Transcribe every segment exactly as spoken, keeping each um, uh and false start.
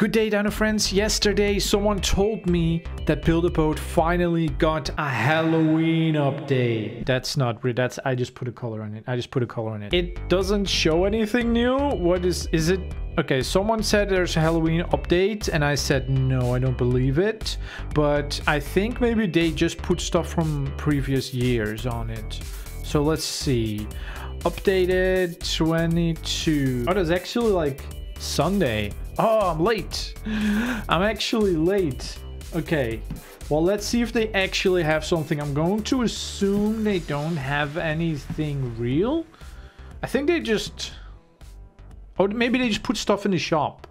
Good day, Dino friends. Yesterday, someone told me that Build a Boat finally got a Halloween update. That's not real. That's I just put a color on it. I just put a color on it. It doesn't show anything new. What is? Is it? Okay, someone said there's a Halloween update, and I said no, I don't believe it. But I think maybe they just put stuff from previous years on it. So let's see. Updated twenty-two. Oh, that's actually like Sunday. Oh, I'm late. I'm actually late. Okay. Well, let's see if they actually have something. I'm going to assume they don't have anything real. I think they just... Oh, maybe they just put stuff in the shop.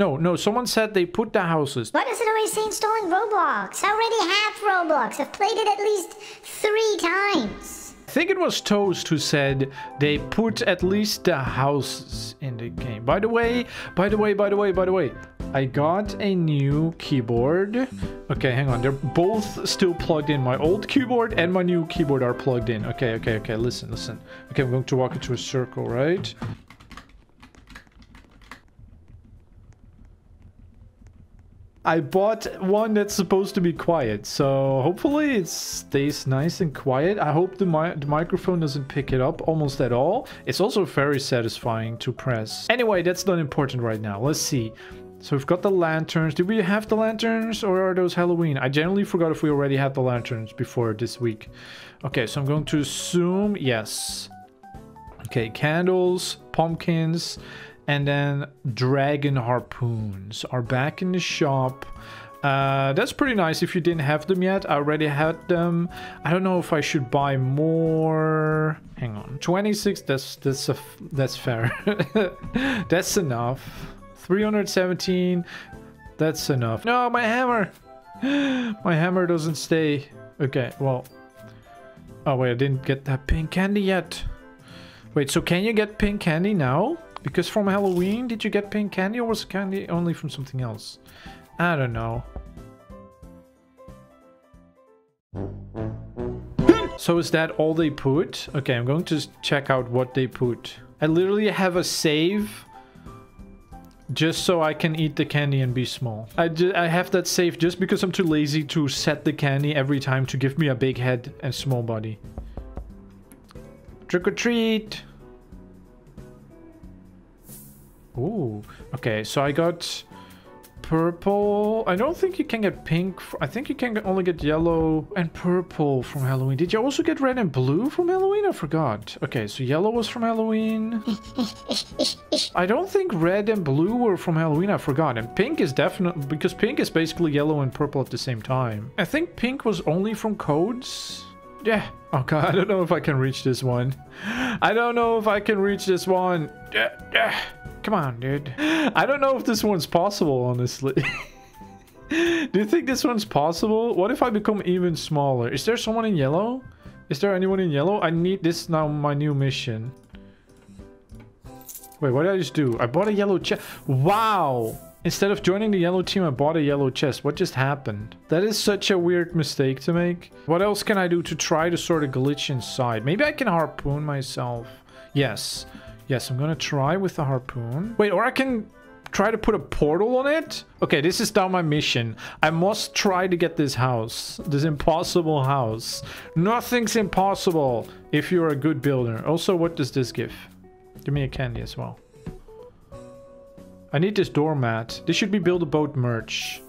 No, no. Someone said they put the houses. Why does it always say installing Roblox? I already have Roblox. I've played it at least three times. I think it was Toast who said they put at least the houses in the game. By the way, by the way, by the way, by the way, I got a new keyboard. Okay, hang on. They're both still plugged in. My old keyboard and my new keyboard are plugged in. Okay, okay, okay. Listen, listen. Okay, I'm going to walk into a circle, right? I bought one that's supposed to be quiet, so hopefully it stays nice and quiet. I hope the, mi the microphone doesn't pick it up almost at all. It's also very satisfying to press. Anyway, that's not important right now. Let's see. So we've got the lanterns. Do we have the lanterns or are those Halloween? I generally forgot if we already had the lanterns before this week. Okay, so I'm going to assume yes. Okay, candles, pumpkins... And then dragon harpoons are back in the shop. Uh, that's pretty nice if you didn't have them yet. I already had them. I don't know if I should buy more. Hang on. twenty-six. That's that's a, that's fair. That's enough. three hundred seventeen. That's enough. No, my hammer. My hammer doesn't stay. Okay, well. Oh, wait. I didn't get that pink candy yet. Wait, so can you get pink candy now? Because from Halloween, did you get pink candy or was candy only from something else? I don't know. So is that all they put? Okay, I'm going to check out what they put. I literally have a save just so I can eat the candy and be small. I, I have that save just because I'm too lazy to set the candy every time to give me a big head and small body. Trick or treat! Ooh, okay, so I got purple. I don't think you can get pink. I think you can only get yellow and purple from Halloween. Did you also get red and blue from Halloween? I forgot. Okay, so yellow was from Halloween. I don't think red and blue were from Halloween. I forgot. And pink is definitely... Because pink is basically yellow and purple at the same time. I think pink was only from codes. Yeah. Oh god, I don't know if I can reach this one. I don't know if I can reach this one. Yeah, yeah. Come on, dude. I don't know if this one's possible, honestly. Do you think this one's possible? What if I become even smaller? Is there someone in yellow? Is there anyone in yellow? I need this now, my new mission. Wait, what did I just do? I bought a yellow chest. Wow! Instead of joining the yellow team, I bought a yellow chest. What just happened? That is such a weird mistake to make. What else can I do to try to sort of glitch inside? Maybe I can harpoon myself. Yes. Yes, I'm gonna try with the harpoon. Wait, or I can try to put a portal on it? Okay, this is now my mission. I must try to get this house. This impossible house. Nothing's impossible if you're a good builder. Also, what does this give? Give me a candy as well. I need this doormat. This should be Build a Boat merch.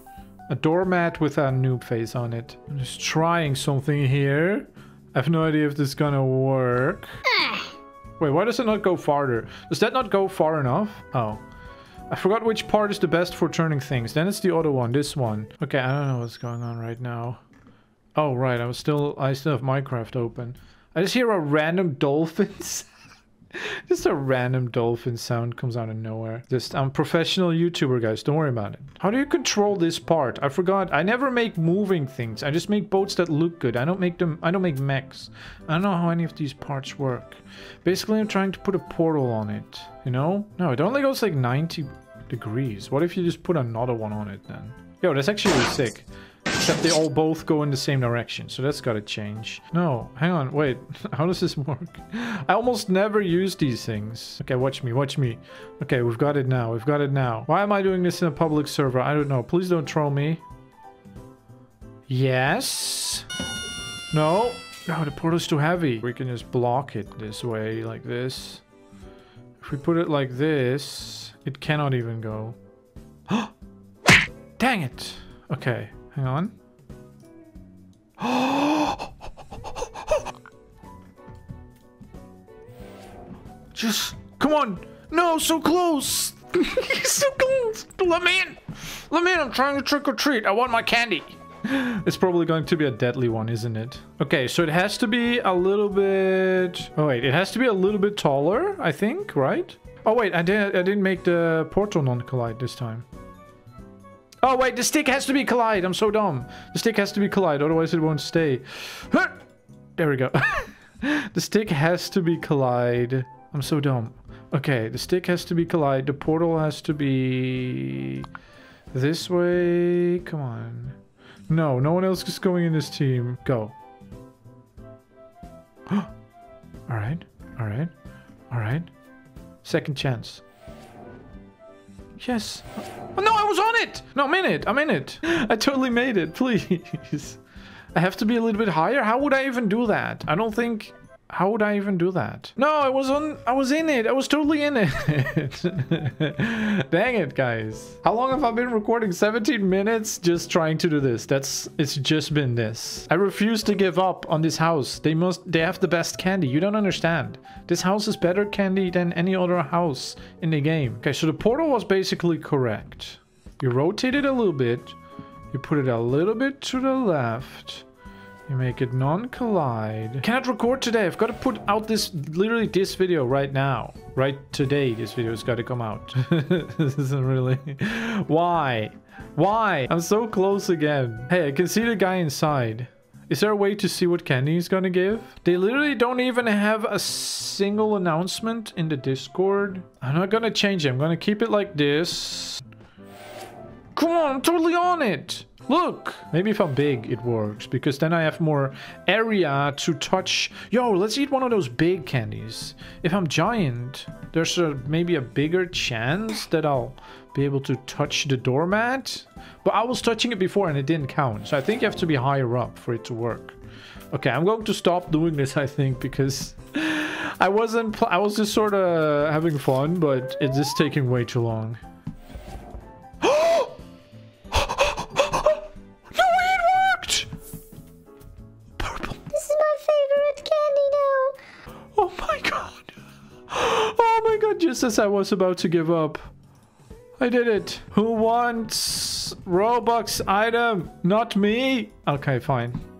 A doormat with a noob face on it. I'm just trying something here. I have no idea if this is gonna work. Wait, why does it not go farther? Does that not go far enough? Oh. I forgot which part is the best for turning things. Then it's the other one, this one. Okay, I don't know what's going on right now. Oh, right, I was still- I still have Minecraft open. I just hear a random dolphin sound. Just a random dolphin sound comes out of nowhere. Just, I'm a professional YouTuber, guys. Don't worry about it. How do you control this part? I forgot. I never make moving things. I just make boats that look good. I don't make them... I don't make mechs. I don't know how any of these parts work. Basically, I'm trying to put a portal on it. You know? No, it only goes like ninety degrees. What if you just put another one on it then? Yo, that's actually sick. Except they all both go in the same direction, so that's gotta change. No, hang on, wait, how does this work? I almost never use these things. Okay, watch me, watch me. Okay, we've got it now, we've got it now. Why am I doing this in a public server? I don't know, please don't troll me. Yes. No. No, the portal's too heavy. We can just block it this way, like this. If we put it like this, it cannot even go. Dang it! Okay. Hang on. Just, come on. No, so close. So close. Let me in. Let me in. I'm trying to trick or treat. I want my candy. It's probably going to be a deadly one, isn't it? Okay, so it has to be a little bit... Oh, wait. It has to be a little bit taller, I think, right? Oh, wait. I didn't, I didn't make the portal non-collide this time. Oh, wait, the stick has to be collide. I'm so dumb. The stick has to be collide, otherwise it won't stay. There we go. The stick has to be collide. I'm so dumb. Okay, the stick has to be collide. The portal has to be this way. Come on. No, no one else is going in this team. Go. All right. All right. All right. Second chance. Yes. Oh, no, I was on it! No, I'm in it. I'm in it. I totally made it. Please. I have to be a little bit higher. How would I even do that? I don't think... How would I even do that? No, I was on... I was in it. I was totally in it. Dang it, guys. How long have I been recording? seventeen minutes just trying to do this. That's... It's just been this. I refuse to give up on this house. They must... They have the best candy. You don't understand. This house is better candy than any other house in the game. Okay, so the portal was basically correct. You rotate it a little bit. You put it a little bit to the left. You make it non-collide. Can't record today. I've got to put out this, literally this video right now. Right today, this video's got to come out. This isn't really... Why? Why? I'm so close again. Hey, I can see the guy inside. Is there a way to see what candy he's gonna give? They literally don't even have a single announcement in the Discord. I'm not gonna change it. I'm gonna keep it like this. Come on, I'm totally on it. Look, maybe if I'm big, it works, because then I have more area to touch. Yo, let's eat one of those big candies. If I'm giant, there's a, maybe a bigger chance that I'll be able to touch the doormat. But I was touching it before and it didn't count. So I think you have to be higher up for it to work. Okay, I'm going to stop doing this, I think, because I wasn't, I was just sort of having fun, but it's just taking way too long. Just as I was about to give up, I did it. Who wants Robux item? Not me. Okay, fine.